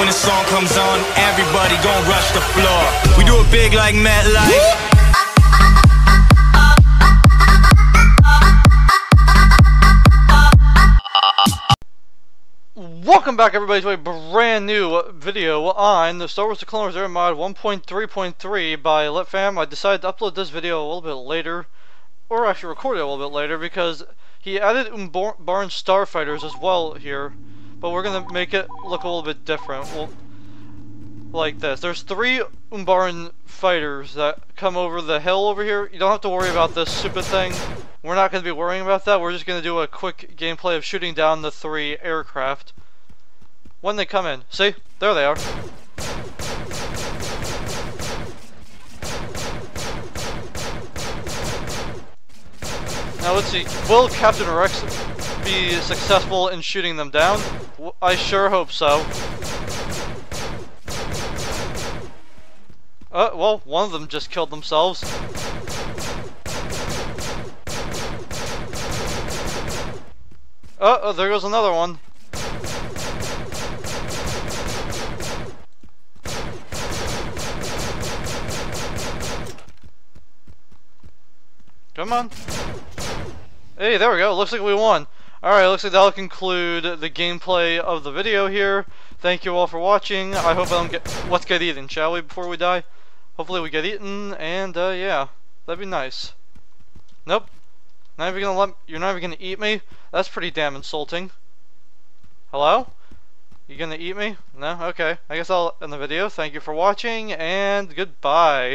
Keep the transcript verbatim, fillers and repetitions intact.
when the song comes on, everybody gon' rush the floor. We do it big like MetLife. Welcome back, everybody, to a brand new video on the Star Wars The Clone Wars Era Mod one point three point three by LitFam. I decided to upload this video a little bit later, or actually record it a little bit later, because he added Umbaran Starfighters as well here, but we're gonna make it look a little bit different. Well, like this. There's three Umbaran fighters that come over the hill over here. You don't have to worry about this stupid thing. We're not gonna be worrying about that. We're just gonna do a quick gameplay of shooting down the three aircraft when they come in. See? There they are. Now let's see, will Captain Rex be successful in shooting them down? I sure hope so. Uh, well, one of them just killed themselves. Uh, oh, there goes another one. Come on. Hey, there we go. Looks like we won. Alright, looks like that'll conclude the gameplay of the video here. Thank you all for watching. I hope I don't get... Let's get eaten, shall we, before we die? Hopefully we get eaten, and, uh, yeah. That'd be nice. Nope. Not even gonna let... You're not even gonna eat me? That's pretty damn insulting. Hello? You gonna eat me? No? Okay. I guess I'll end the video. Thank you for watching, and goodbye.